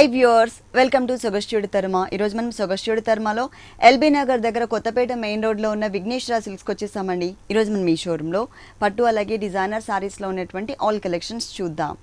Hi viewers, welcome to Sogastude Therma. Iroju manam Sogastude Therma lo LB Nagar daggara Kottapeta main road lo unna Vigneswara Silks ki vachestamandi. Iroju manam ee showroom lo pattu alage designer sarees lo unnatuvanti all collections chuddam.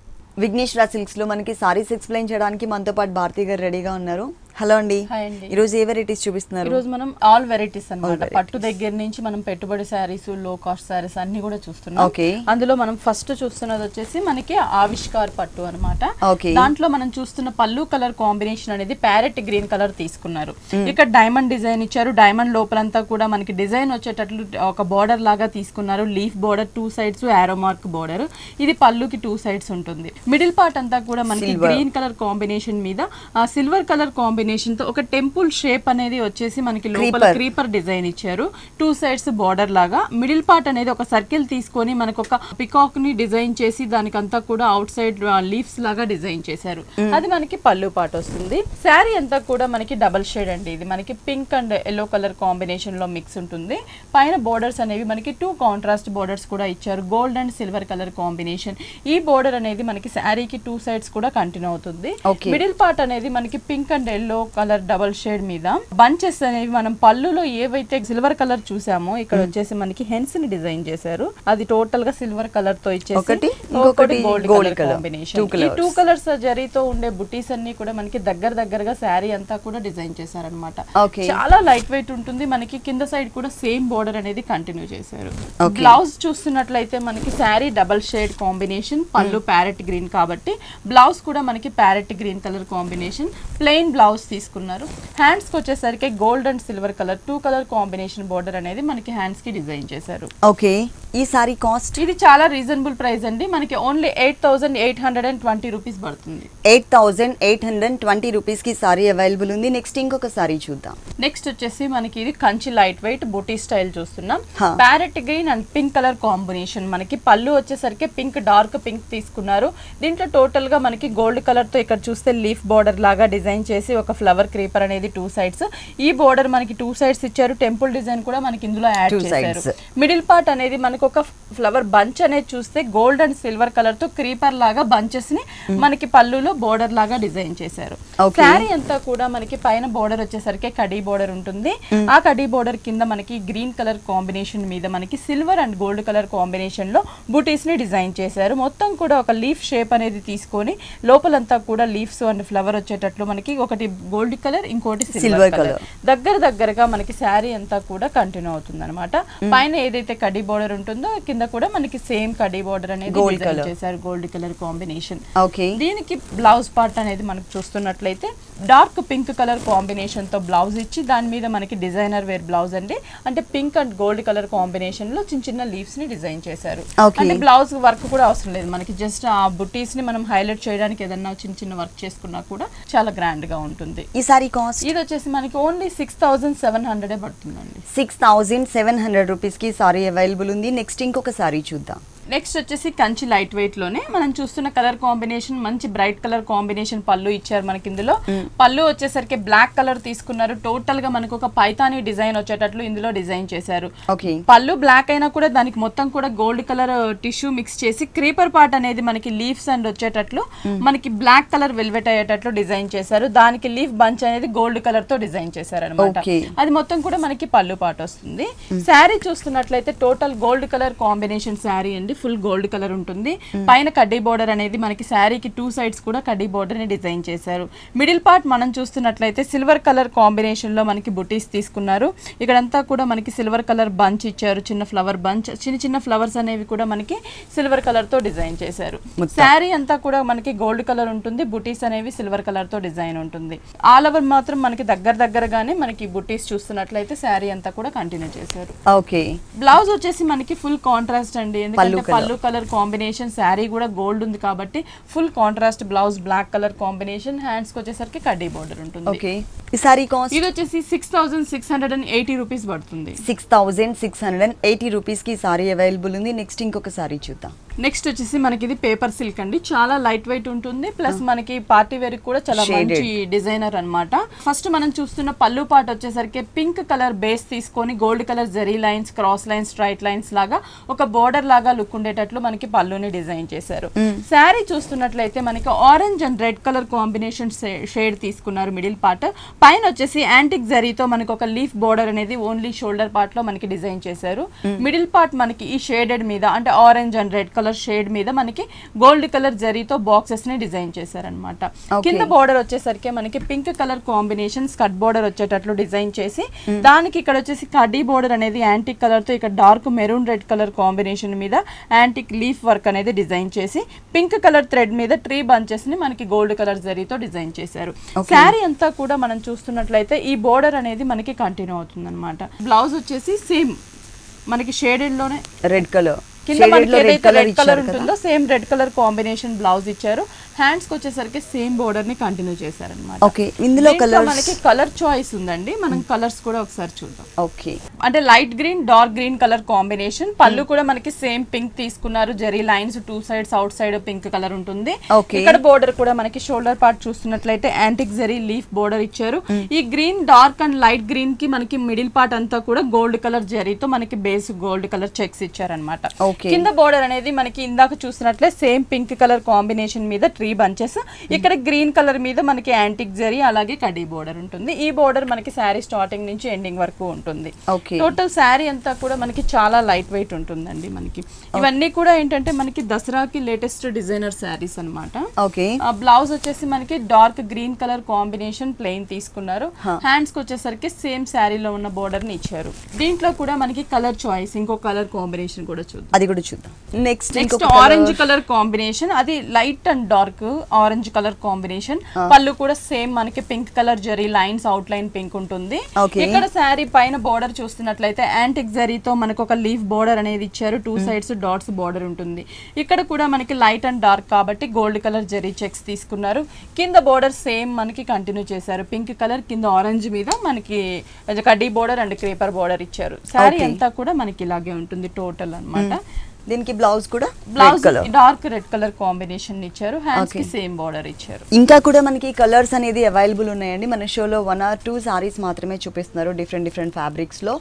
Vigneswara Silks lo manaki sarees explain cheyadaniki manto paatu Bharati garu ready ga unnaru. Hello andi. Hi andi. Iroju ee varieties chupistunnaru? Iroju manam all varieties annamata. Pattu daggara nunchi manam pettubadi sarees, low cost sarees anni kuda chustunnam. Okay. Andulo manam first chustunnadi vachesi manaki avishkar pattu annamata. Okay. Dantlo manam chustunna pallu color combination anedi parrot green color teeskunnaru. Ikkada diamond design icharu. Diamond lopalanta kuda manaki design vachetatlu oka border laga teeskunnaru. Leaf border two sides, arrow mark border. Idi pallu ki two sides untundi. Middle part anta kuda manaki green color combination meeda silver color combination tho oka temple shape anedi vachesi manaki lopala creeper design icharu. Two sides border laga, middle part anedi oka circle teeskoni manaku oka peacock ni design chesi danikanta kuda outside leaves laga design chesaru. Adi manaki pallu part ostundi. Saree anta kuda manaki double shade andi. Idi manaki pink and yellow color combination lo mix untundi. Paina borders anevi manaki two contrast borders kuda icharu, gold and silver color combination. Ee border anedi manaki saree ki two sides kuda continue avutundi. Okay. Middle part anedi manaki pink and yellow color double shade meeda bunches anevi manam pallu lo evaithe silver color chusamo ikkada vachesi manaki hens ni design chesaru. Adi total ga silver color tho ichesi okati inkokati gold color combination. Ee two colors saree tho unde booties anni kuda manaki daggar ga saree anta kuda design chesaru annamata. Okay. Chaala light weight untundi manaki kinda side kuda same border anedi continue chesaru. Okay. Blouse chustunnatlaithe manaki saree double shade combination, pallu parrot green కాబట్టి blouse కూడా మనకి parrot green colour combination, plain blouse తీసుకున్నారు. Hands కి వచ్చేసరికి gold and silver colour two colour combination border అనేది మనకి hands కి design చేశారు. ఓకే. ఈ సారీ కాస్ట్ ఇది చాలా రీజనబుల్ ప్రైస్ అండి. మనకి ఓన్లీ 8820 రూపీస్ పడుతుంది. 8820 రూపీస్ కి సారీ అవైలబుల్ ఉంది. నెక్స్ట్ ఇంకొక సారీ చూద్దాం. నెక్స్ట్ వచ్చేసి మనకి ఇది కంచి లైట్ వెయిట్ బూటీ స్టైల్ చూస్తున్నాం. Parrot green and pink colour combination. మనకి పళ్ళు వచ్చేసరికి పింక్ డార్క్ పింక్ తీసుకున్నారు. దీంట్లో టోటల్ గా మనకి గోల్డ్ కలర్ తో ఇక్కడ చూస్తే లీఫ్ బోర్డర్ లాగా డిజైన్ చేసి ఒక ఫ్లవర్ క్రీపర్ అనేది టూ సైడ్స్, ఈ బోర్డర్ మనకి టూ సైడ్స్ ఇచ్చారు. టెంపుల్ డిజైన్ కూడా మనకి ఇందులో యాడ్ చేశారు. మిడిల్ పార్ట్ అనేది మనకి ఒక ఫ్లవర్ బంచ్ అనేది చూస్తే గోల్డ్ అండ్ సిల్వర్ కలర్ తో క్రీపర్ లాగా బంచెస్ ని మనకి పళ్ళులో బోర్డర్ లాగా డిజైన్ చేశారు. శారీ అంతా కూడా మనకి పైన బోర్డర్ వచ్చేసరికి కడీ బోర్డర్ ఉంటుంది. ఆ కడీ బోర్డర్ కింద మనకి గ్రీన్ కలర్ కాంబినేషన్ మీద మనకి silver and gold colour combination లో బూటీస్ ని డిజైన్ చేశారు. మొత్తం కూడా ఒక లీఫ్ షేప్ అనేది తీసుకొని లోపలంతా కూడా లీవ్స్ అండ్ ఫ్లవర్ వచ్చేటట్లు మనకి ఒకటి గోల్డ్ కలర్ ఇంకోటి సిల్వర్ కలర్ దగ్గరగా మనకి శారీ అంతా కూడా కంటిన్యూ అవుతుంది అనమాట. పైన ఏదైతే కడీ బోర్డర్ ఉంటుందో కింద కూడా మనకి సేమ్ కడీ బోర్డర్ అనేది చేశారు, గోల్డ్ కలర్ కాంబినేషన్. దీనికి బ్లౌజ్ పార్ట్ అనేది మనకి చూస్తున్నట్లయితే డార్క్ పింక్ కలర్ కాంబినేషన్ తో బ్లౌజ్ ఇచ్చి దాని మీద మనకి డిజైనర్ వేర్ బ్లౌజ్ అండి. అంటే pink and gold colour combination లో చిన్న చిన్న లీవ్స్ ని డిజైన్ చేశారు. అంటే బ్లౌజ్ వర్క్ కూడా అవసరం లేదు మనకి, జస్ట్ ఆ బుటీస్ ని మనం హైలైట్ చేయడానికి ఏదన్నా చిన్న చిన్న వర్క్ చేసుకున్నా కూడా చాలా గ్రాండ్ గా ఉంటుంది. ఈ సారీ కాస్ట్ ఇది వచ్చేసి మనకి ఓన్లీ 6700 ఏ పడుతుందండి. 6700 రూపీస్ కి సారీ అవైలబుల్ ఉంది. నెక్స్ట్ ఇంకొక సారీ చూద్దాం. నెక్స్ట్ వచ్చేసి కంచి లైట్ వెయిట్ లోనే మనం చూస్తున్న కలర్ కాంబినేషన్ మంచి బ్రైట్ కలర్ కాంబినేషన్ పళ్ళు ఇచ్చారు మనకి. ఇందులో పళ్ళు వచ్చేసరికి బ్లాక్ కలర్ తీసుకున్నారు. టోటల్ గా మనకు ఒక పైతాని డిజైన్ వచ్చేటట్లు ఇందులో డిజైన్ చేశారు. పళ్ళు బ్లాక్ అయినా కూడా దానికి మొత్తం కూడా గోల్డ్ కలర్ టిష్యూ మిక్స్ చేసి క్రీపర్ పార్ట్ అనేది మనకి లీవ్స్ అండ్ వచ్చేటట్లు మనకి బ్లాక్ కలర్ వెల్వెట్ అయ్యేటట్లు డిజైన్ చేశారు. దానికి లీఫ్ బంచ్ అనేది గోల్డ్ కలర్ తో డిజైన్ చేశారు అనమాట. అది మొత్తం కూడా మనకి పళ్ళు పార్ట్ వస్తుంది. శారీ చూస్తున్నట్లయితే total gold colour combination sari అండి. ఫుల్ గోల్డ్ కలర్ ఉంటుంది. పైన కడ్డీ బోర్డర్ అనేది మనకి శారీకి టూ సైడ్స్ కూడా కడ్డీ బోర్డర్ ని డిజైన్ చేశారు. మిడిల్ పార్ట్ మనం చూస్తున్నట్లయితే సిల్వర్ కలర్ కాంబినేషన్ లో మనకి బుటీస్ తీసుకున్నారు. ఇక్కడంతా కూడా మనకి సిల్వర్ కలర్ బంచ్ ఇచ్చారు, చిన్న ఫ్లవర్ బంచ్, చిన్న చిన్న ఫ్లవర్స్ అనేవి కూడా మనకి సిల్వర్ కలర్ తో డిజైన్ చేశారు. శారీ అంతా కూడా మనకి గోల్డ్ కలర్ ఉంటుంది, బుటీస్ అనేవి సిల్వర్ కలర్ తో డిజైన్ ఉంటుంది. ఆల్ ఓవర్ మాత్రం మనకి దగ్గరగానే మనకి బుటీస్ చూస్తున్నట్లయితే శారీ అంతా కూడా కంటిన్యూ చేశారు. ఓకే. బ్లౌజ్ వచ్చేసి మనకి ఫుల్ కాంట్రాస్ట్ అండి. ఎందుకంటే పల్లు కలర్ కాంబినేషన్, శారీ కూడా గోల్డ్ ఉంది కాబట్టి full contrast blouse, black colour combination, hands కి వచ్చేసరికి కడ్డీ బోర్డర్ ఉంటుంది. ఓకే. ఈ సారీ కాస్ట్ ఇది వచ్చేసి 6680 రూపీస్ పడుతుంది. 6680 రూపీస్ కి సారీ అవైలబుల్ ఉంది. నెక్స్ట్ ఇంకొక సారీ చూద్దాం. Next వచ్చేసి మనకి ఇది పేపర్ సిల్క్ అండి చాలా లైట్ వెయిట్ ఉంటుంది ప్లస్ మనకి పార్టీ వేర్ కూడా చాలా మంచి డిజైనర్ అన్నమాట ఫస్ట్ మనం చూస్తున్న పల్లు పార్ట్ వచ్చేసరికి పింక్ కలర్ బేస్ తీసుకొని gold colour zari lines cross lines straight lines లాగా ఒక బోర్డర్ లాగా లుక్ ఉండేటట్లు మనకి పల్లుని డిజైన్ చేశారు సారీ చూస్తున్నట్లయితే మనకి orange and red colour combination shade తీసుకున్నారు మిడిల్ పార్ట్ పైన వచ్చేసి యాంటిక్ జరీ తో మనకి ఒక లీఫ్ బోర్డర్ అనేది ఓన్లీ షోల్డర్ పార్ట్ లో మనకి డిజైన్ చేశారు మిడిల్ పార్ట్ మనకి ఈ షేడెడ్ మీద అంటే orange and red colour shade మీద మనకి గోల్డ్ కలర్ జరీతో బాక్సెస్ ని డిజైన్ చేశారన్నమాట కింద బోర్డర్ వచ్చేసరికి మనకి pink colour combination skirt border వచ్చేటట్లు డిజైన్ చేసి దానికి ఇక్కడ వచ్చేసి కడ్డీ బోర్డర్ అనేది యాంటిక్ కలర్ తో ఇక్కడ dark maroon red colour combination మీద యాంటిక్ లీఫ్ వర్క్ అనేది డిజైన్ చేసి పింక్ కలర్ థ్రెడ్ మీద ట్రీ బంచెస్ ని మనకి గోల్డ్ కలర్ జరీతో డిజైన్ చేశారు శారీ అంతా కూడా మనం చూస్తున్నట్లయితే ఈ బోర్డర్ అనేది మనకి కంటిన్యూ అవుతుంది అనమాట బ్లౌజ్ వచ్చేసి సేమ్ మనకి షేడెడ్ లోనే red colour same red colour combination blouse ఇచ్చారు హ్యాండ్స్ కి వచ్చేసరికి సేమ్ బోర్డర్ ని కంటిన్యూ చేశారు అన్నమాట మనకి కలర్ చాయిస్ ఉందండి మనం కలర్స్ కూడా ఒకసారి చూద్దాం అంటే light green dark green colour combination పళ్ళు కూడా మనకి సేమ్ పింక్ తీసుకున్నారు zari lines two sides outside pink colour ఉంటుంది ఇక్కడ బోర్డర్ కూడా మనకి షోల్డర్ పార్ట్ చూస్తున్నట్లయితే యాంటిక్ జరీ లీఫ్ బోర్డర్ ఇచ్చారు ఈ green dark and light green కి మనకి మిడిల్ పార్ట్ అంతా కూడా గోల్డ్ కలర్ జరీతో మనకి బేస్ గోల్డ్ కలర్ చెక్స్ ఇచ్చారన్నమాట కింద బోర్డర్ అనేది మనకి ఇందాక చూసినట్లే సేమ్ పింక్ కలర్ కాంబినేషన్ మీద ట్రీ బంచెస్ ఇక్కడ గ్రీన్ కలర్ మీద మనకి యాంటిక్ జరీ అలాగే కడీ బోర్డర్ ఉంటుంది ఈ బోర్డర్ మనకి శారీ స్టార్టింగ్ నుంచి ఎండింగ్ వరకు ఉంటుంది టోటల్ శారీ అంతా కూడా మనకి చాలా లైట్ వెయిట్ ఉంటుందండి మనకి ఇవన్నీ కూడా ఏంటంటే మనకి దసరాకి లేటెస్ట్ డిజైనర్ శారీస్ అన్నమాట బ్లౌజ్ వచ్చేసి మనకి dark green colour combination plain తీసుకున్నారు హ్యాండ్స్ కి వచ్చేసరికి సేమ్ శారీలో ఉన్న బోర్డర్ ని ఇచ్చారు దీంట్లో కూడా మనకి కలర్ చాయిస్ ఇంకో కలర్ కాంబినేషన్ కూడా చూద్దాం నెక్స్ట్ ఆరెంజ్ కలర్ కాంబినేషన్ అది light and dark orange colour combination పళ్ళు కూడా సేమ్ మనకి pink colour zari lines outline pink ఉంటుంది ఇక్కడ శారీ పైన బోర్డర్ చూస్తున్నట్లయితే యాంటిక్ జరీతో మనకు ఒక లీఫ్ బోర్డర్ అనేది ఇచ్చారు టూ సైడ్స్ డాట్స్ బోర్డర్ ఉంటుంది ఇక్కడ కూడా మనకి లైట్ అండ్ డార్క్ కాబట్టి గోల్డ్ కలర్ జరీ చెక్స్ తీసుకున్నారు కింద బోర్డర్ సేమ్ మనకి కంటిన్యూ చేశారు పింక్ కలర్ కింద ఆరెంజ్ మీద మనకి కడ్డీ బోర్డర్ అండ్ క్రేపర్ బోర్డర్ ఇచ్చారు శారీ అంతా కూడా మనకి ఇలాగే ఉంటుంది టోటల్ అన్నమాట దీనికి బ్లౌజ్ కూడా డార్క్ రెడ్ కలర్ కాంబినేషన్ ఇచ్చారు హ్యాండ్స్ కి సేమ్ బోర్డర్ ఇచ్చారు ఇంకా కూడా మనకి కలర్స్ అనేది అవైలబుల్ ఉన్నాయండి మన షోలో 1 or 2 సారీస్ మాత్రమే చూపిస్తున్నారు డిఫరెంట్ డిఫరెంట్ ఫ్యాబ్రిక్స్ లో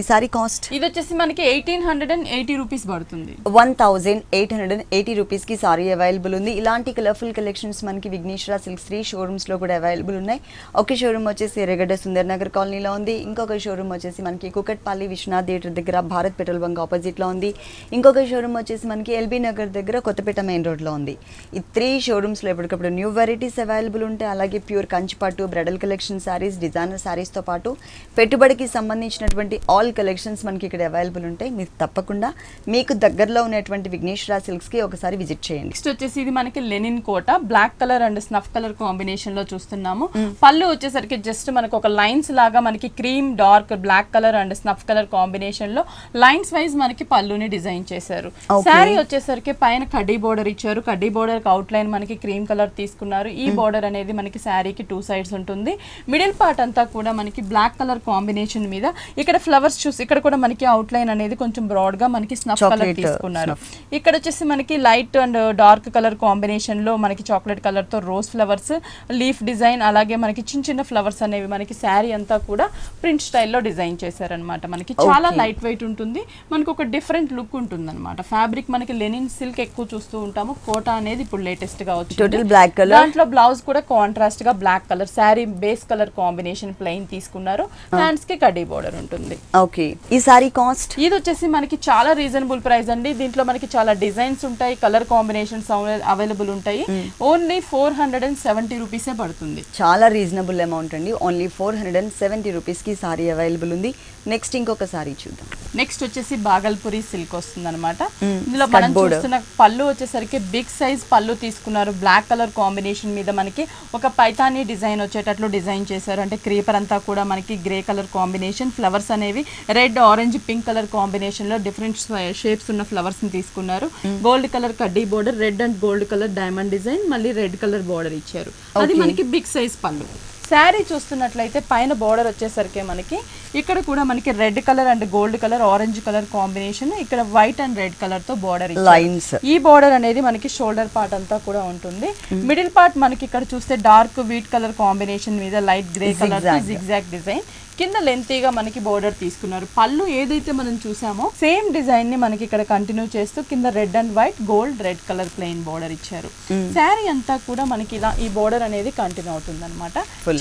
ఈ సారీ కాస్ట్ ఇది వచ్చేసి మనకి 1880 రూపీస్ పడుతుంది 1880 రూపీస్ కి సారీ అవైలబుల్ ఉంది ఇలాంటి కలర్ఫుల్ కలెక్షన్స్ మనకి విఘ్నేశ్వర సిల్క్స్ 3 షోరూమ్స్ లో కూడా అవైలబుల్ ఉన్నాయి ఒక షోరూమ్ వచ్చేసి ఎర్రగడ్డ సుందర్ నగర్ కాలనీలో ఉంది ఇంకొక షోరూమ్ వచ్చేసి మనకి కుకట్ పాలి విష్ణా థియేటర్ దగ్గర భారత్ పెట్రోల్ బంక్ ఆపోజిట్ లో ఉంది ఇంకొక షోరూమ్ వచ్చేసి మనకి ఎల్బీ నగర్ దగ్గర కొత్తపేట మెయిన్ రోడ్లో ఉంది ఈ 3 షోరూమ్స్లో ఎప్పటికప్పుడు న్యూ వెరైటీస్ అవైలబుల్ ఉంటాయి అలాగే ప్యూర్ కంచిపట్టు బ్రైడల్ కలెక్షన్ శారీస్ డిజైనర్ శారీస్తో పాటు పెట్టుబడికి సంబంధించినటువంటి ఆల్ కలెక్షన్స్ మనకి ఇక్కడ అవైలబుల్ ఉంటాయి మీరు తప్పకుండా మీకు దగ్గరలో ఉన్నటువంటి విఘ్నేశ్వర సిల్క్స్కి ఒకసారి విజిట్ చేయండి నెక్స్ట్ వచ్చేసి ఇది మనకి linen Kota black colour and snuff colour కాంబినేషన్లో చూస్తున్నాము పళ్ళు వచ్చేసరికి జస్ట్ మనకు ఒక లైన్స్ లాగా మనకి cream dark black colour and snuff colour కాంబినేషన్లో లైన్స్ వైజ్ మనకి పళ్ళుని డిజైన్ చేస్తారు సారీ వచ్చేసరికి పైన కడ్డీ బోర్డర్ ఇచ్చారు కడ్డీ బోర్డర్ అవుట్ లైన్ మనకి క్రీమ్ కలర్ తీసుకున్నారు ఈ బోర్డర్ అనేది మనకి శారీకి 2 సైడ్స్ ఉంటుంది మిడిల్ పార్ట్ అంతా కూడా మనకి బ్లాక్ కలర్ కాంబినేషన్ మీద ఇక్కడ ఫ్లవర్స్ చూసి ఇక్కడ కూడా మనకి అవుట్ లైన్ అనేది కొంచెం బ్రాడ్ గా మనకి స్నఫ్ కలర్ తీసుకున్నారు ఇక్కడ వచ్చేసి మనకి light and dark colour combination లో మనకి చాక్లెట్ కలర్ తో రోజ్ ఫ్లవర్స్ లీఫ్ డిజైన్ అలాగే మనకి చిన్న చిన్న ఫ్లవర్స్ అనేవి మనకి శారీ అంతా కూడా ప్రింట్ స్టైల్లో డిజైన్ చేశారనమాట మనకి చాలా లైట్ వెయిట్ ఉంటుంది మనకు ఒక డిఫరెంట్ లుక్ ఉంటుంది అన్నమాట ఫ్యాబ్రిక్ మనకి లెనిన్ సిల్క్ ఎక్కువ చూస్తూ ఉంటాము కోటా అనేది ఇప్పుడు లేటెస్ట్ గా వచ్చింది టోటల్ బ్లాక్ కలర్ దాంట్లో బ్లౌజ్ కూడా కాంట్రాస్ట్ గా black colour sari base colour combination plain తీసుకున్నారు హ్యాండ్స్ కి కడ్డీ బోర్డర్ ఉంటుంది ఓకే ఈ సారీ కాస్ట్ ఇది వచ్చేసి మనకి చాలా రీజనబుల్ ప్రైస్ అండి దీంట్లో మనకి చాలా డిజైన్స్ ఉంటాయి కలర్ కాంబినేషన్స్ అవైలబుల్ ఉంటాయి ఓన్లీ 470 రూపీసే పడుతుంది చాలా రీజనబుల్ అమౌంట్ అండి ఓన్లీ 470 రూపీస్ కి సారీ అవైలబుల్ ఉంది నెక్స్ట్ ఇంకొక సారీ చూద్దాం నెక్స్ట్ వచ్చేసి బాగల్పూరి సిల్క్ వస్తుంది అన్నమాట ఇందులో మనం చూస్తున్న పళ్ళు వచ్చేసరికి బిగ్ సైజ్ పళ్ళు తీసుకున్నారు బ్లాక్ కలర్ కాంబినేషన్ మీద మనకి ఒక పైతానీ డిజైన్ వచ్చేటట్లు డిజైన్ చేశారు అంటే క్రీపర్ అంతా కూడా మనకి గ్రే కలర్ కాంబినేషన్ ఫ్లవర్స్ అనేవి red orange pink colour combination లో డిఫరెంట్ షేప్స్ ఉన్న ఫ్లవర్స్ ని తీసుకున్నారు గోల్డ్ కలర్ కడ్డీ border red and gold colour diamond design మళ్ళీ రెడ్ కలర్ బోర్డర్ ఇచ్చారు అది మనకి బిగ్ సైజ్ పళ్ళు Saree చూస్తున్నట్లయితే పైన border వచ్చేసరికి మనకి ఇక్కడ కూడా మనకి red color and gold color orange color combination ఇక్కడ white and red color తో border lines ఈ border అనేది మనకి shoulder part అంతా కూడా ఉంటుంది middle part మనకి ఇక్కడ చూస్తే dark wheat color combination మీద light grey color తో zigzag design కింద లెంతీగా మనకి border తీసుకున్నారు పల్లు ఏదైతే మనం చూసామో సేమ్ డిజైన్ ని మనకి ఇక్కడ కంటిన్యూ చేస్తూ కింద red and white gold red colour plain border ఇచ్చారు సారీ అంతా కూడా మనకి ఇలా ఈ border అనేది కంటిన్యూ అవుతుందన్నమాట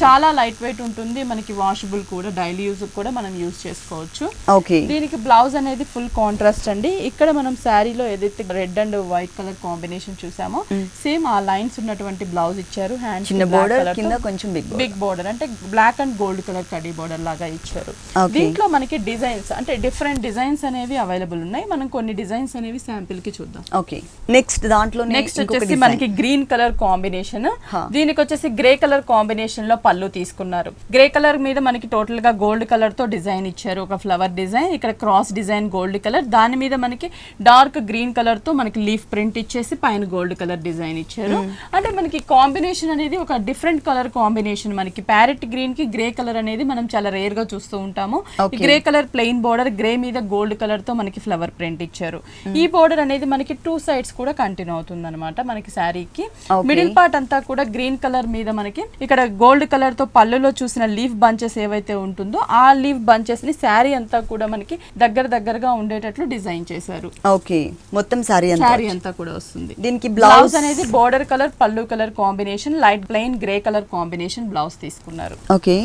చాలా లైట్ weight ఉంటుంది మనకి washable కూడా డైలీ యూస్ కూడా మనం యూస్ చేసుకోవచ్చు ఓకే దీనికి బ్లౌజ్ అనేది ఫుల్ కాంట్రాస్ట్ అండి ఇక్కడ మనం సారీలో ఏదైతే red and white colour combination చూసామో సేమ్ ఆ లైన్స్ ఉన్నటువంటి బ్లౌజ్ ఇచ్చారు హ్యాండ్ చిన్న border కింద కొంచెం బిగ్ border అంటే బ్లాక్ అండ్ గోల్డ్ కలర్ కడి border లాగా ఇచ్చారు దీంట్లో మనకి డిజైన్స్ అంటే డిఫరెంట్ డిజైన్స్ అనేవి అవైలబుల్ ఉన్నాయి మనం కొన్ని డిజైన్స్ అనేవి శాంపిల్ కి చూద్దాం ఓకే నెక్స్ట్ దాంట్లోనే నెక్స్ట్ వచ్చేసి మనకి గ్రీన్ కలర్ కాంబినేషన్ దీనికి వచ్చేసి గ్రే కలర్ కాంబినేషన్ లో పల్లు తీసుకున్నారు గ్రే కలర్ మీద మనకి టోటల్ గా గోల్డ్ కలర్ తో డిజైన్ ఇచ్చారు ఒక ఫ్లవర్ డిజైన్ ఇక్కడ క్రాస్ డిజైన్ గోల్డ్ కలర్ దాని మీద మనకి డార్క్ గ్రీన్ కలర్ తో మనకి లీఫ్ ప్రింట్ ఇచ్చేసి పైన గోల్డ్ కలర్ డిజైన్ ఇచ్చారు అంటే మనకి కాంబినేషన్ అనేది ఒక డిఫరెంట్ కలర్ కాంబినేషన్ మనకి ప్యారెట్ గ్రీన్ కి గ్రే కలర్ అనేది మనం చాలా రేర్ గా చూస్తూ ఉంటాము grey colour plain border grey మీద గోల్డ్ కలర్ తో మనకి ఫ్లవర్ ప్రింట్ ఇచ్చారు ఈ బోర్డర్ అనేది మనకి టూ సైడ్స్ కూడా కంటిన్యూ అవుతుందన్నమాట మనకి సారీకి మిడిల్ పార్ట్ అంతా కూడా గ్రీన్ కలర్ మీద మనకి ఇక్కడ గోల్డ్ కలర్ తో పళ్ళులో చూసిన లీఫ్ బంచెస్ ఏవైతే ఉంటుందో ఆ లీఫ్ బంచెస్ ని సారీ అంతా కూడా మనకి దగ్గర దగ్గరగా ఉండేటట్లు డిజైన్ చేశారు ఓకే మొత్తం సారీ అంతా కూడా వస్తుంది దీనికి బ్లౌజ్ అనేది బోర్డర్ కలర్ పళ్ళు colour combination light plain grey colour combination blouse తీసుకున్నారు ఓకే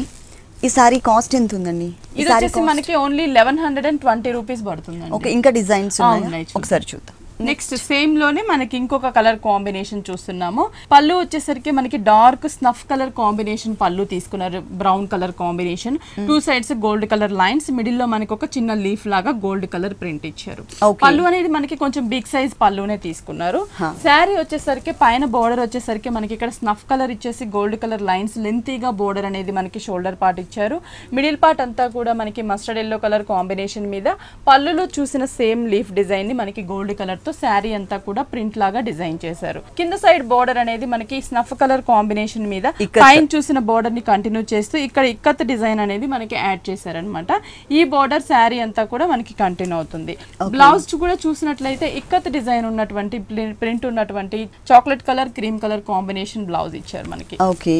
ఈ సారీ కాస్ట్ ఎంత ఉందండి ఈ సారీ వచ్చేసి మనకి ఓన్లీ 1120 రూపాయస్ పడుతుందండి ఓకే ఇంకా డిజైన్స్ ఉన్నాయి ఒకసారి చూద్దాం నెక్స్ట్ సేమ్ లోనే మనకి ఇంకొక కలర్ కాంబినేషన్ చూస్తున్నాము పళ్ళు వచ్చేసరికి మనకి డార్క్ స్నఫ్ కలర్ కాంబినేషన్ పళ్ళు తీసుకున్నారు brown colour combination two sides gold colour lines middle లో మనకి ఒక చిన్న లీఫ్ లాగా గోల్డ్ కలర్ ప్రింట్ ఇచ్చారు పళ్ళు అనేది మనకి కొంచెం బిగ్ సైజ్ పళ్ళునే తీసుకున్నారు శారీ వచ్చేసరికి పైన బోర్డర్ వచ్చేసరికి మనకి ఇక్కడ స్నఫ్ కలర్ ఇచ్చేసి గోల్డ్ కలర్ లైన్స్ లెంతీగా బోర్డర్ అనేది మనకి షోల్డర్ పార్ట్ ఇచ్చారు మిడిల్ పార్ట్ అంతా కూడా మనకి మస్టర్డ్ ఎల్లో కలర్ కాంబినేషన్ మీద పళ్ళులో చూసిన సేమ్ లీఫ్ డిజైన్ ని మనకి గోల్డ్ కలర్ సారీ అంతా కూడా ప్రింట్ లాగా డిజైన్ చేశారు కింద సైడ్ బోర్డర్ అనేది మనకి స్నఫ్ కలర్ కాంబినేషన్ మీద పైన చూసిన బోర్డర్ ని కంటిన్యూ చేస్తూ ఇక్కడ ఇక్కత్ డిజైన్ అనేది మనకి యాడ్ చేశారనమాట ఈ బోర్డర్ సారీ అంతా కూడా మనకి కంటిన్యూ అవుతుంది బ్లౌజ్ కూడా చూసినట్లయితే ఇక్కత్ డిజైన్ ఉన్నటువంటి ప్రింట్ ఉన్నటువంటి chocolate colour cream colour combination blouse ఇచ్చారు మనకి ఓకే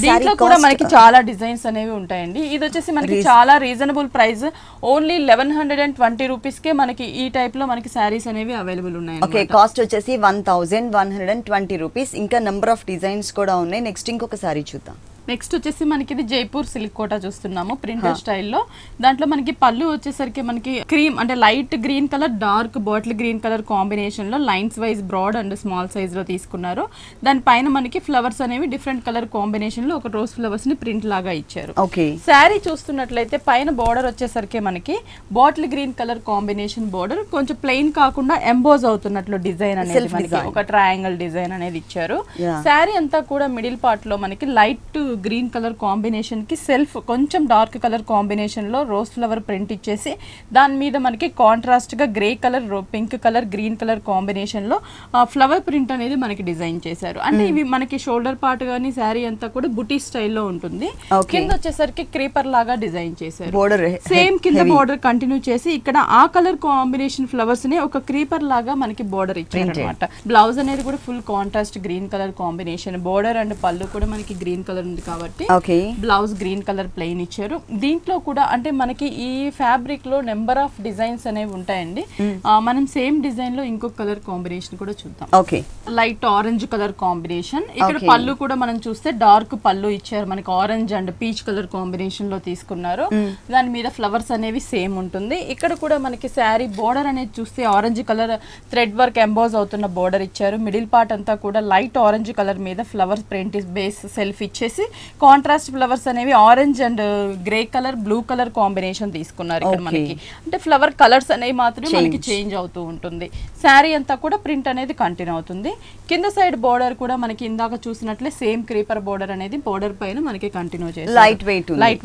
దీంట్లో కూడా మనకి చాలా డిజైన్స్ అనేవి ఉంటాయండి ఇది వచ్చేసి మనకి చాలా రీజనబుల్ ప్రైస్ ఓన్లీ 1120 రూపీస్ కే మనకి ఈ టైప్ లో మనకి సారీస్ అనేవి అవైలబుల్ ఉన్నాయి ఓకే కాస్ట్ వచ్చేసి 1120 రూపీస్ ఇంకా నంబర్ ఆఫ్ డిజైన్స్ కూడా ఉన్నాయి నెక్స్ట్ ఇంకొక సారీ చూద్దాం నెక్స్ట్ వచ్చేసి మనకి ఇది జైపూర్ సిల్క్ కోటా చూస్తున్నాము ప్రింటర్ స్టైల్లో దాంట్లో మనకి పళ్ళు వచ్చేసరికి మనకి క్రీమ్ అంటే light green colour dark bottle green colour combination లో lines wise broad and small size లో తీసుకున్నారు దానిపైన మనకి ఫ్లవర్స్ అనేవి డిఫరెంట్ కలర్ కాంబినేషన్ లో ఒక రోజ్ ఫ్లవర్స్ ని ప్రింట్ లాగా ఇచ్చారు శారీ చూస్తున్నట్లయితే పైన బోర్డర్ వచ్చేసరికి మనకి bottle green colour combination border కొంచెం ప్లెయిన్ కాకుండా ఎంబోజ్ అవుతున్నట్లు డిజైన్ అనేది మనకి ఒక ట్రయాంగిల్ డిజైన్ అనేది ఇచ్చారు శారీ అంతా కూడా మిడిల్ పార్ట్ లో మనకి లైట్ గ్రీన్ కలర్ కాంబినేషన్ కి సెల్ఫ్ కొంచెం డార్క్ కలర్ కాంబినేషన్ లో రోజ్ ఫ్లవర్ ప్రింట్ ఇచ్చేసి దాని మీద మనకి కాంట్రాస్ట్ గా grey colour pink colour green colour combination లో ఫ్లవర్ ప్రింట్ అనేది మనకి డిజైన్ చేశారు అంటే ఇవి మనకి షోల్డర్ పార్ట్ గానీ శారీ అంతా కూడా బుటీ స్టైల్లో ఉంటుంది కింద వచ్చేసరికి క్రీపర్ లాగా డిజైన్ చేశారు సేమ్ కింద బోర్డర్ కంటిన్యూ చేసి ఇక్కడ ఆ కలర్ కాంబినేషన్ ఫ్లవర్స్ ని ఒక క్రీపర్ లాగా మనకి బోర్డర్ ఇచ్చారు అనమాట బ్లౌజ్ అనేది కూడా full contrast green colour combination border and పళ్ళు కూడా మనకి గ్రీన్ కలర్ కాబట్టి బ్లౌజ్ గ్రీన్ కలర్ ప్లెయిన్ ఇచ్చారు దీంట్లో కూడా అంటే మనకి ఈ ఫ్యాబ్రిక్ లో నెంబర్ ఆఫ్ డిజైన్స్ అనేవి ఉంటాయండి మనం సేమ్ డిజైన్ లో ఇంకొక కలర్ కాంబినేషన్ కూడా చూద్దాం okay light orange colour combination ఇక్కడ పళ్ళు కూడా మనం చూస్తే డార్క్ పళ్ళు ఇచ్చారు మనకి orange and peach colour combination లో తీసుకున్నారు దాని మీద ఫ్లవర్స్ అనేవి సేమ్ ఉంటుంది ఇక్కడ కూడా మనకి శారీ బోర్డర్ అనేది చూస్తే orange colour thread work emboss అవుతున్న బోర్డర్ ఇచ్చారు మిడిల్ పార్ట్ అంతా కూడా లైట్ ఆరెంజ్ కలర్ మీద ఫ్లవర్స్ ప్రింట్ బేస్ సెల్ఫ్ ఇచ్చేసి కాంట్రాస్ట్ ఫ్లవర్స్ అనేవి orange and grey colour blue colour combination తీసుకున్నారు ఇక్కడ మనకి అంటే ఫ్లవర్ కలర్స్ అనేవి మాత్రమే మనకి చేంజ్ అవుతూ ఉంటుంది శారీ అంతా కూడా ప్రింట్ అనేది కంటిన్యూ అవుతుంది కింద సైడ్ బోర్డర్ కూడా మనకి ఇందాక చూసినట్లే సేమ్ క్రీపర్ బోర్డర్ అనేది బోర్డర్ పైన మనకి కంటిన్యూ చేసి లైట్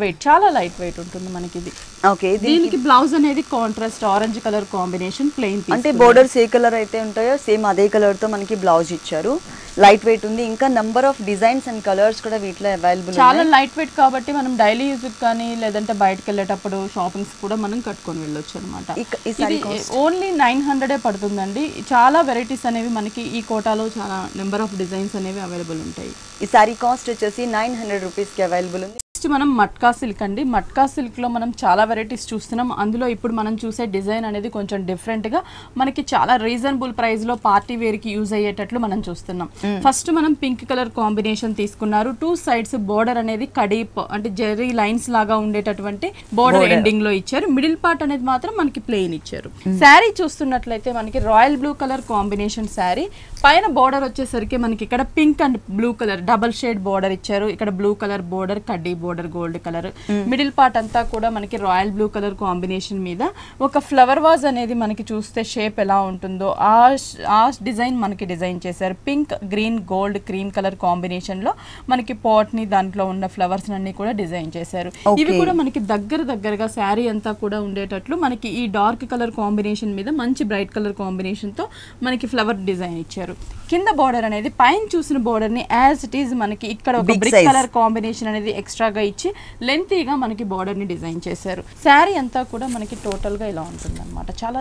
వెయిట్ చాలా లైట్ వెయిట్ ఉంటుంది మనకి ఇది ఓకే దీనికి బ్లౌజ్ అనేది contrast orange colour combination plain అంటే బోర్డర్స్ ఏ కలర్ అయితే ఉంటాయో సేమ్ అదే కలర్ తో మనకి బ్లౌజ్ ఇచ్చారు light weight undi inka number of designs and colors kuda veetla available chaala light weight kabatti manam daily use kani ledante bayitiki velletappudu shoppings kuda manam kattukoni vellochu anamata ee saree cost only 900 e padutundandi chaala varieties anevi maniki ee kota lo chaala number of designs anevi available untayi ee saree cost vachesi 900 rupees ki available undi మనం matka silk అండి matka silk లో మనం చాలా varieties చూస్తున్నాం అందులో ఇప్పుడు మనం చూసే డిజైన్ అనేది కొంచెం డిఫరెంట్ గా మనకి చాలా రీజనబుల్ ప్రైస్ లో పార్టీ వేర్ కి యూస్ అయ్యేటట్లు మనం చూస్తున్నాం ఫస్ట్ మనం పింక్ కలర్ కాంబినేషన్ తీసుకున్నారు టూ సైడ్స్ బోర్డర్ అనేది కడీప్ అంటే జెర్రీ లైన్స్ లాగా ఉండేటటువంటి బోర్డర్ ఎండింగ్ లో ఇచ్చారు మిడిల్ పార్ట్ అనేది మాత్రం మనకి ప్లెయిన్ ఇచ్చారు సారీ చూస్తున్నట్లయితే మనకి royal blue colour combination sari పైన బోర్డర్ వచ్చేసరికి మనకి ఇక్కడ pink and blue colour double shade border ఇచ్చారు ఇక్కడ బ్లూ కలర్ బోర్డర్ కడీ border gold colour middle part అంతా కూడా మనకి రాయల్ బ్లూ కలర్ కాంబినేషన్ మీద ఒక ఫ్లవర్ వాజ్ అనేది మనకి చూస్తే షేప్ ఎలా ఉంటుందో ఆ డిజైన్ మనకి డిజైన్ చేశారు pink green gold cream colour combination లో మనకి పాట్ ని దాంట్లో ఉన్న ఫ్లవర్స్ అన్ని కూడా డిజైన్ చేశారు ఇవి కూడా మనకి దగ్గరగా శారీ అంతా కూడా ఉండేటట్లు మనకి ఈ డార్క్ కలర్ కాంబినేషన్ మీద మంచి బ్రైట్ కలర్ కాంబినేషన్ తో మనకి ఫ్లవర్ డిజైన్ ఇచ్చారు కింద బోర్డర్ అనేది పైన చూసిన బోర్డర్ ని యాజ్ ఇట్ ఈస్ మనకి ఇక్కడ ఒక బ్రిక్ కలర్ కాంబినేషన్ అనేది ఎక్స్ట్రా ఇచ్చి లెంతీగా మనకి బార్డర్ ని డిజైన్ చేశారు శారీ అంతా కూడా మనకి టోటల్ గా ఇలా ఉంటుంది అనమాట చాలా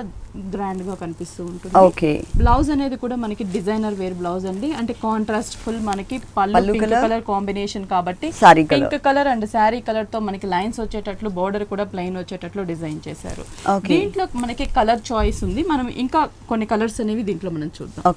గ్రాండ్ గా కనిపిస్తూ ఉంటుంది బ్లౌజ్ అనేది కూడా మనకి డిజైనర్ వేర్ బ్లౌజ్ అండి అంటే కాంట్రాస్ట్ ఫుల్ మనకి పళ్ళు పింక్ కలర్ కాంబినేషన్ కాబట్టి pink colour and sari colour తో మనకి లైన్స్ వచ్చేటట్లు బార్డర్ కూడా ప్లెయిన్ వచ్చేటట్లు డిజైన్ చేశారు దీంట్లో మనకి కలర్ చాయిస్ ఉంది మనం ఇంకా కొన్ని కలర్స్ అనేవి దీంట్లో మనం చూద్దాం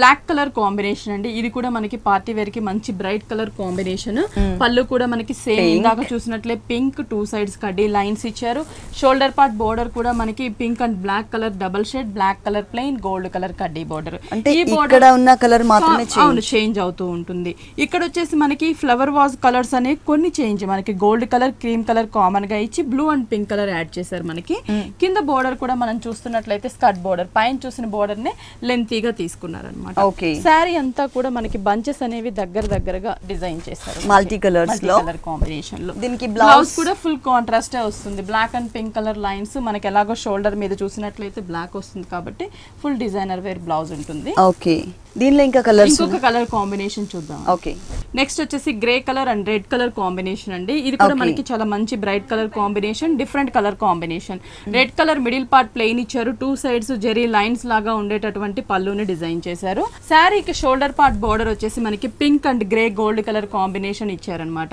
బ్లాక్ కలర్ కాంబినేషన్ అండి ఇది కూడా మనకి పార్టీ వేర్ కి మంచి బ్రైట్ కలర్ కాంబినేషన్ పళ్ళు కూడా మనకి సేమ్ ఇందాక చూసినట్లే పింక్ టూ సైడ్స్ కడ్డీ లైన్స్ ఇచ్చారు షోల్డర్ పార్ట్ బోర్డర్ కూడా మనకి pink and black colour double shade black colour plain gold colour కడ్డీ బోర్డర్ అంటే ఇక్కడ ఉన్న కలర్ మాత్రమే చేంజ్ అవుతూ ఉంటుంది ఇక్కడ వచ్చేసి మనకి ఫ్లవర్ వాజ్ కలర్స్ అనే కొన్ని చేంజ్ మనకి gold colour cream colour common గా ఇచ్చి blue and pink colour add చేశారు మనకి కింద బోర్డర్ కూడా మనం చూస్తున్నట్లయితే స్కర్ట్ బోర్డర్ పైన చూసిన బోర్డర్ నే లెంతీగా తీసుకున్నారు అనమాట శారీ అంతా కూడా మనకి బంచెస్ అనేవి దగ్గరగా డిజైన్ చేశారు మల్టీ కలర్స్ లో కలర్ కాంబినేషన్ దీనికి బ్లౌజ్ కూడా ఫుల్ కాంట్రాస్ట్ వస్తుంది black and pink colour lines మనకి ఎలాగో షోల్డర్ మీద చూసినట్లయితే బ్లాక్ వస్తుంది కాబట్టి ఫుల్ డిజైనర్ వేర్ బ్లౌజ్ ఉంటుంది ఓకే దీనిలో ఇంకా కలర్స్ ఇంకొక కలర్ కాంబినేషన్ చూద్దాం ఓకే నెక్స్ట్ వచ్చేసి grey colour and red colour combination అండి ఇది కూడా మనకి చాలా మంచి bright colour combination different colour combination red colour middle part plain ఇచ్చారు టూ సైడ్స్ జెరీ లైన్స్ లాగా ఉండేటటువంటి పళ్ళుని డిజైన్ చేశారు శారీకి షోల్డర్ పార్ట్ బోర్డర్ వచ్చేసి మనకి pink and grey gold colour combination ఇచ్చారనమాట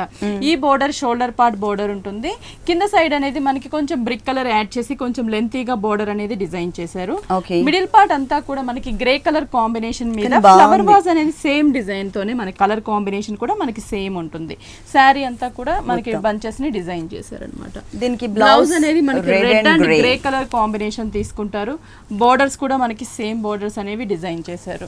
ఈ బోర్డర్ షోల్డర్ పార్ట్ బోర్డర్ ఉంటుంది కింద సైడ్ అనేది మనకి కొంచెం బ్రిక్ కలర్ యాడ్ చేసి కొంచెం లెంతీగా బోర్డర్ అనేది డిజైన్ చేశారు మిడిల్ పార్ట్ అంతా కూడా మనకి గ్రే కలర్ కాంబినేషన్ మీద ఫ్లవర్ వాజ్ అనేది సేమ్ డిజైన్ తోనే మనకి కలర్ కాంబినేషన్ కూడా మనకి సేమ్ ఉంటుంది శారీ అంతా కూడా మనకి బంచెస్ ని డిజైన్ చేశారు అనమాట దీనికి బ్లౌజ్ అనేది మనకి red and grey colour combination తీసుకుంటారు బోర్డర్స్ కూడా మనకి సేమ్ బోర్డర్స్ అనేవి డిజైన్ చేశారు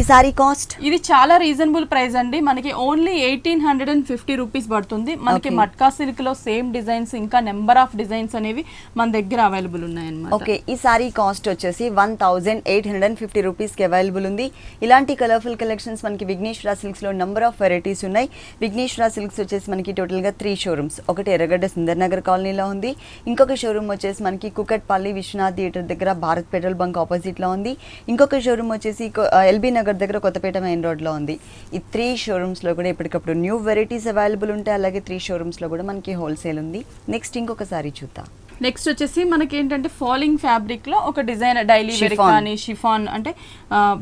ఈ సారీ కాస్ట్ ఇది చాలా రీజనబుల్ ప్రైస్ అండి మనకి ఓన్లీ 1850 రూపీస్ పడుతుంది మనకి మట్కా సిల్క్ లో సేమ్ డిజైన్స్ ఇంకా నెంబర్ ఆఫ్ డిజైన్స్ అనేవి మన దగ్గర అవైలబుల్ ఉన్నాయి అన్నమాట ఓకే ఈ సారీ కాస్ట్ వచ్చేసి 1850 రూపీస్ కి అవైలబుల్ ఉంది ఇలాంటి కలర్ఫుల్ కలెక్షన్స్ మనకి విఘ్నేశ్వర సిల్క్స్ లో నెంబర్ ఆఫ్ వెరైటీస్ ఉన్నాయి విఘ్నేశ్వర సిల్క్స్ వచ్చేసి మనకి టోటల్ గా 3 షోరూమ్స్ ఒకటి ఎర్రగడ్డ సుందర్నగర్ కాలనీలో ఉంది ఇంకొక షోరూమ్ వచ్చేసి మనకి కుకట్ పాలి విష్ణ థియేటర్ దగ్గర భారత్ పెట్రోల్ బంక్ ఆపోజిట్ లో ఉంది ఇంకొక షోరూమ్ వచ్చేసి ఎల్బీ నగర్ దగ్గర కొత్తపేట మెయిన్ రోడ్ లో ఉంది ఈ 3 షోరూమ్స్ లో కూడా ఇప్పటికప్పుడు న్యూ వెరైటీస్ అవైలబుల్ ఉంటాయి అలాగే 3 షోరూమ్స్ లో కూడా మనకి హోల్సేల్ ఉంది నెక్స్ట్ ఇంకొకసారి చూద్దాం నెక్స్ట్ వచ్చేసి మనకి ఏంటంటే ఫాలింగ్ ఫ్యాబ్రిక్ లో ఒక డిజైన్ డైలీ వేర్ కానీ షిఫాన్ అంటే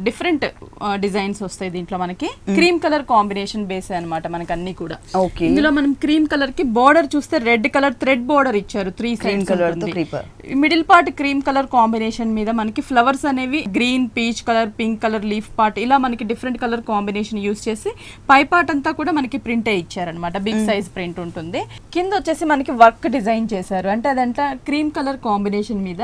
డిఫరెంట్ డిజైన్స్ వస్తాయి దీంట్లో మనకి క్రీమ్ కలర్ కాంబినేషన్ బేస్ అన్నమాట మనకి అన్ని కూడా ఇందులో మనం క్రీమ్ కలర్ కి బోర్డర్ చూస్తే రెడ్ కలర్ థ్రెడ్ బోర్డర్ ఇచ్చారు 3 sides middle part cream colour combination మీద మనకి ఫ్లవర్స్ అనేవి green peach colour pink colour leaf part ఇలా మనకి డిఫరెంట్ కలర్ కాంబినేషన్ యూస్ చేసి పై పార్ట్ అంతా కూడా మనకి ప్రింట్ ఇచ్చారనమాట బిగ్ సైజ్ ప్రింట్ ఉంటుంది కింద వచ్చేసి మనకి వర్క్ డిజైన్ చేశారు అంటే అదంతా క్రీమ్ కలర్ కాంబినేషన్ మీద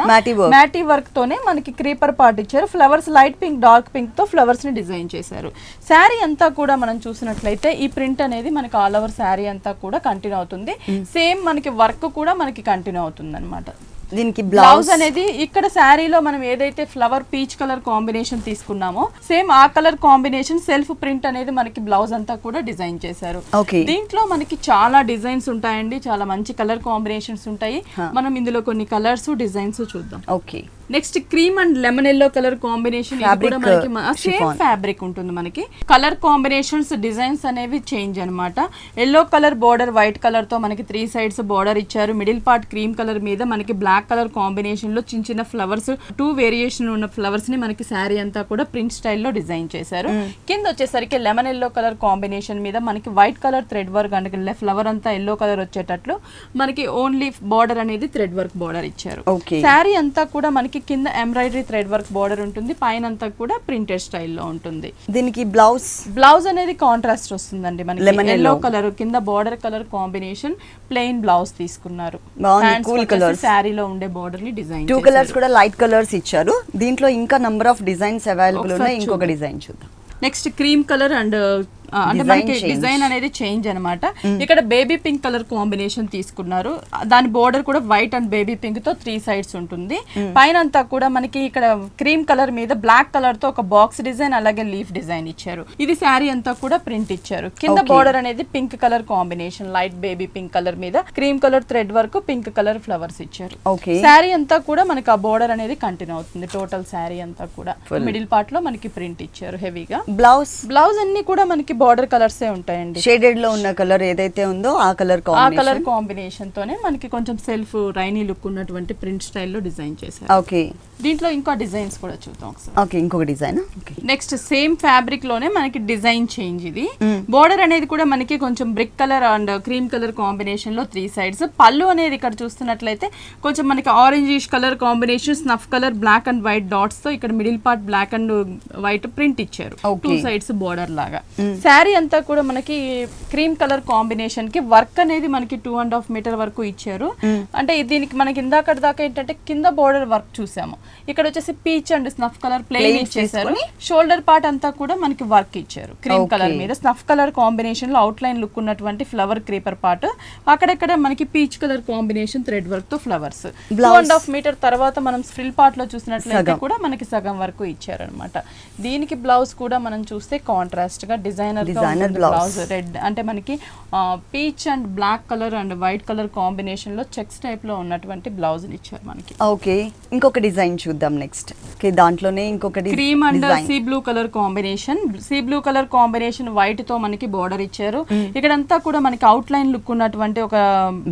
మ్యాటీ వర్క్ తోనే మనకి క్రీపర్ పార్ట్ ఇచ్చారు flowers light pink dark pink తో ఫ్లవర్స్ ని డిజైన్ చేశారు శారీ అంతా కూడా మనం చూసినట్లయితే ఈ ప్రింట్ అనేది మనకి ఆల్ ఓవర్ శారీ అంతా కూడా కంటిన్యూ అవుతుంది సేమ్ మనకి వర్క్ కూడా మనకి కంటిన్యూ అవుతుంది అనమాట దీనికి బ్లౌజ్ అనేది ఇక్కడ శారీలో మనం ఏదైతే ఫ్లవర్ పీచ్ కలర్ కాంబినేషన్ తీసుకున్నామో సేమ్ ఆ కలర్ కాంబినేషన్ సెల్ఫ్ ప్రింట్ అనేది మనకి బ్లౌజ్ అంతా కూడా డిజైన్ చేశారు దీంట్లో మనకి చాలా డిజైన్స్ ఉంటాయండి చాలా మంచి కలర్ కాంబినేషన్స్ ఉంటాయి మనం ఇందులో కొన్ని కలర్స్ డిజైన్స్ చూద్దాం Next cream and lemon yellow color combination. Fabric same fabric color combinations designs అనేవి change అన్నమాట. Yellow color border white color తో మనకి three sides border ఇచ్చారు. Middle part cream color మీద మనకి black color combination లో చిన్న చిన్న flowers two variation ఉన్న flowers ని మనకి saree అంతా కూడా print style లో design చేశారు. కింద వచ్చేసరికి lemon yellow color combination మీద మనకి white color thread work and flower అంతా yellow color వచ్చేటట్లు మనకి only border అనేది thread work border ఇచ్చారు. Saree అంతా కూడా మనకి కింద embroidery thread work border ఉంటుంది పైన అంతా కూడా printed style లో ఉంటుంది దీనికి blouse అనేది కాంట్రాస్ట్ వస్తుందండి మనకి yellow color కింద border color combination plain blouse తీసుకున్నారు cool colors saree లో ఉండే border ని design two colors కూడా light colors ఇచ్చారు దీంట్లో ఇంకా number of designs available ఉన్నాయి ఇంకొక design చూద్దాం next cream color and అంటే మనకి డిజైన్ అనేది చేంజ్ అన్నమాట ఇక్కడ బేబీ పింక్ కలర్ కాంబినేషన్ తీసుకున్నారు దాని బోర్డర్ కూడా వైట్ అండ్ బేబీ పింక్ తో త్రీ సైడ్స్ ఉంటుంది పైనంతా కూడా మనకి ఇక్కడ క్రీమ్ కలర్ మీద బ్లాక్ కలర్ తో ఒక బాక్స్ డిజైన్ అలాగే లీఫ్ డిజైన్ ఇచ్చారు ఇది శారీ అంతా కూడా ప్రింట్ ఇచ్చారు కింద బోర్డర్ అనేది pink colour combination light baby pink colour మీద cream colour thread work pink colour flowers ఇచ్చారు శారీ అంతా కూడా మనకి ఆ బోర్డర్ అనేది కంటిన్యూ అవుతుంది టోటల్ శారీ అంతా కూడా మిడిల్ పార్ట్ లో మనకి ప్రింట్ ఇచ్చారు హెవీగా బ్లౌజ్ అన్ని కూడా మనకి border colors ఏ ఉంటాయండి షేడెడ్ లో ఉన్న కలర్ ఏదైతే ఉందో ఆ కలర్ కాంబినేషన్ తోనే మనకి కొంచెం సెల్ఫ్ రైనీ లుక్ ఉన్నటువంటి ప్రింట్ స్టైల్ లో డిజైన్ చేశారు ఓకే దీంట్లో ఇంకా డిజైన్స్ కూడా చూద్దాం ఒకసారి ఓకే ఇంకొక design okay next same fabric లోనే మనకి డిజైన్ చేంజ్ ఇది బోర్డర్ అనేది కూడా మనకి కొంచెం brick colour and cream colour combination లో త్రీ సైడ్స్ పళ్ళు అనేది ఇక్కడ చూస్తున్నట్లయితే కొంచెం మనకి orangish colour combination snuff colour black and white dots తో ఇక్కడ middle part black and white print ఇచ్చారు టూ సైడ్స్ బోర్డర్ లాగా సారీ అంతా కూడా మనకి క్రీమ్ కలర్ కాంబినేషన్ కి వర్క్ అనేది మనకి 2.5 మీటర్ వరకు ఇచ్చారు అంటే దీనికి మనకి ఇందాక దాకా ఏంటంటే కింద బోర్డర్ వర్క్ చూసాము ఇక్కడ వచ్చేసి peach and snuff colour plain ఇచ్చేసారు షోల్డర్ పార్ట్ అంతా కూడా మనకి వర్క్ ఇచ్చారు క్రీమ్ కలర్ మీద స్నఫ్ కలర్ కాంబినేషన్ లో అవుట్ లైన్ లుక్ ఉన్నటువంటి ఫ్లవర్ క్రీపర్ పార్ట్ అక్కడక్కడ మనకి peach colour combination thread work తో ఫ్లవర్స్ 2.5 మీటర్ తర్వాత మనం ఫ్రిల్ పార్ట్ లో చూసినట్లయితే కూడా మనకి సగం వరకు ఇచ్చారు అనమాట దీనికి బ్లౌజ్ కూడా మనం చూస్తే కాంట్రాస్ట్ గా డిజైన్ designer blouse red అంటే మనకి peach and black color and white color combination లో checks type లో ఉన్నటువంటి బ్లౌజ్ ఇచ్చారు మనకి ఓకే ఇంకొక డిజైన్ చూద్దాం నెక్స్ట్ ఓకే దాంట్లోనే ఇంకొకటి cream and sea blue colour combination white తో మనకి బోర్డర్ ఇచ్చారు ఇక్కడంతా కూడా మనకి అవుట్ లైన్ లుక్ ఉన్నటువంటి ఒక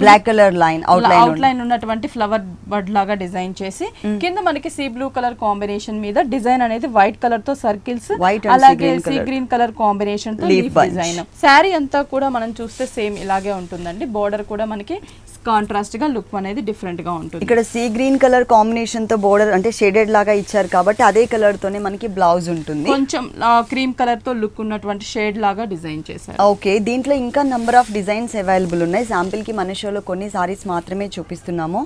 black colour line out line ఉన్నటువంటి ఫ్లవర్ బడ్ లాగా డిజైన్ చేసి కింద మనకి సీ బ్లూ కలర్ కాంబినేషన్ మీద డిజైన్ అనేది వైట్ కలర్ తో సర్కిల్స్ అలాగే sea green colour combination sari అంతా కూడా మనం చూస్తే సేమ్ ఇలాగే ఉంటుందండి బోర్డర్ కూడా మనకి కాంట్రాస్ట్ గా లుక్ అనేది డిఫరెంట్ గా ఉంటుంది ఇక్కడ సీ గ్రీన్ కలర్ కాంబినేషన్ తో బోర్డర్ అంటే షేడెడ్ లాగా ఇచ్చారు కాబట్టి అదే కలర్ తోనే మనకి బ్లౌజ్ ఉంటుంది కొంచెం క్రీమ్ కలర్ తో లుక్ ఉన్నటువంటి షేడ్ లాగా డిజైన్ చేశారు ఓకే దీంట్లో ఇంకా నంబర్ ఆఫ్ డిజైన్స్ అవైలబుల్ ఉన్నాయి శాంపిల్ కి మన షోలో కొన్ని సారీస్ మాత్రమే చూపిస్తున్నాము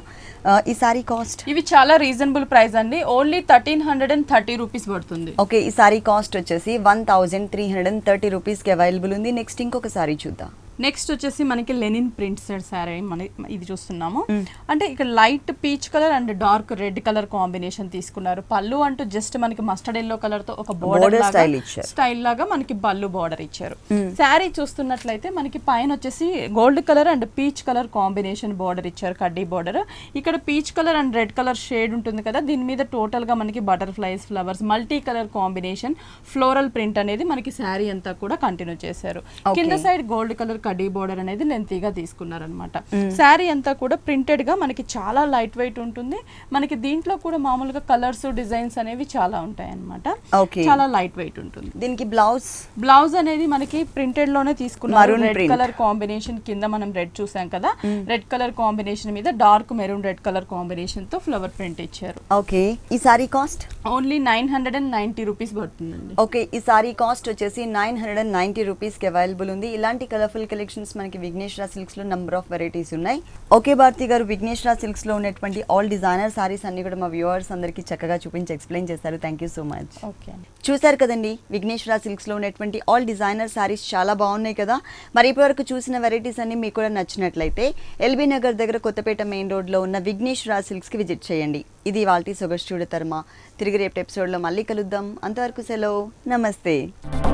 ఈ సారీ కాస్ట్ ఇవి చాలా రీజనబుల్ ప్రైస్ అండి ఓన్లీ 1330 రూపీస్ పడుతుంది ఓకే ఈ సారీ కాస్ట్ వచ్చేసి 1330 రూపీస్ కి అవైలబుల్ ఉంది నెక్స్ట్ ఇంకొక సారీ చూద్దాం నెక్స్ట్ వచ్చేసి మనకి లెనిన్ ప్రింట్సెడ్ సారీ ఇది చూస్తున్నాము అంటే ఇక్కడ light peach colour and dark red colour combination తీసుకున్నారు పళ్ళు అంటూ జస్ట్ మనకి మస్టర్డ్ ఎల్లో కలర్ తో ఒక బోర్డర్ స్టైల్ లాగా మనకి పళ్ళు బోర్డర్ ఇచ్చారు సారీ చూస్తున్నట్లయితే మనకి పైన వచ్చేసి gold colour and peach colour combination border ఇచ్చారు కడ్డీ బోర్డర్ ఇక్కడ peach colour and red colour shade ఉంటుంది కదా దీని మీద టోటల్ గా మనకి butterflies flowers multi colour combination floral print అనేది మనకి సారీ అంతా కూడా కంటిన్యూ చేశారు కింద సైడ్ గోల్డ్ కలర్ కడ్డీ బోర్డర్ అనేది లెంతీగా తీసుకున్నారు అనమాట శారీ అంతా కూడా ప్రింటెడ్ గా మనకి చాలా లైట్ వెయిట్ ఉంటుంది మనకి దీంట్లో కూడా మామూలుగా కలర్స్ డిజైన్స్ అనేవి చాలా ఉంటాయి అన్నమాట చాలా లైట్ వెయిట్ ఉంటుంది దీనికి బ్లౌజ్ అనేది మనకి ప్రింటెడ్ లోనే తీసుకున్నారు రెడ్ కలర్ కాంబినేషన్ కింద మనం రెడ్ చూసాం కదా రెడ్ కలర్ కాంబినేషన్ మీద dark maroon red colour combination తో ఫ్లవర్ ప్రింట్ ఇచ్చారు ఓకే ఈ సారీ కాస్ట్ ఓన్లీ 990 రూపీస్ పడుతుందండి ఓకే ఈ సారీ కాస్ట్ వచ్చేసి 990 రూపీస్ కి అవైలబుల్ ఉంది ఇలాంటి కలర్ఫుల్ కలెక్షన్స్ మనకి విఘ్నేశ్వర సిల్క్స్ లో నంబర్ ఆఫ్ వెరైటీస్ ఉన్నాయి ఓకే భారతి గారు విఘ్నేశ్వర సిల్క్స్ లో ఉన్నటువంటి ఆల్ డిజైనర్ సారీస్ అన్ని కూడా మా వ్యూవర్స్ అందరికీ చక్కగా చూపించి ఎక్స్ప్లెయిన్ చేశారు thank you so much okay చూసారు కదండి విఘ్నేశ్వర సిల్క్స్ లో ఉన్నటువంటి ఆల్ డిజైనర్ సారీస్ చాలా బాగున్నాయి కదా మరి ఇప్పటివరకు చూసిన వెరైటీస్ అన్ని మీకు కూడా నచ్చినట్లయితే ఎల్బీ నగర్ దగ్గర కొత్తపేట మెయిన్ రోడ్ లో ఉన్న విఘ్నేశ్వర సిల్క్స్ కి విజిట్ చేయండి ఇది వాల్టీ సొగస్ చూడ తర్మా తిరిగి రేపు ఎపిసోడ్లో మళ్ళీ కలుద్దాం అంతవరకు సెలవు నమస్తే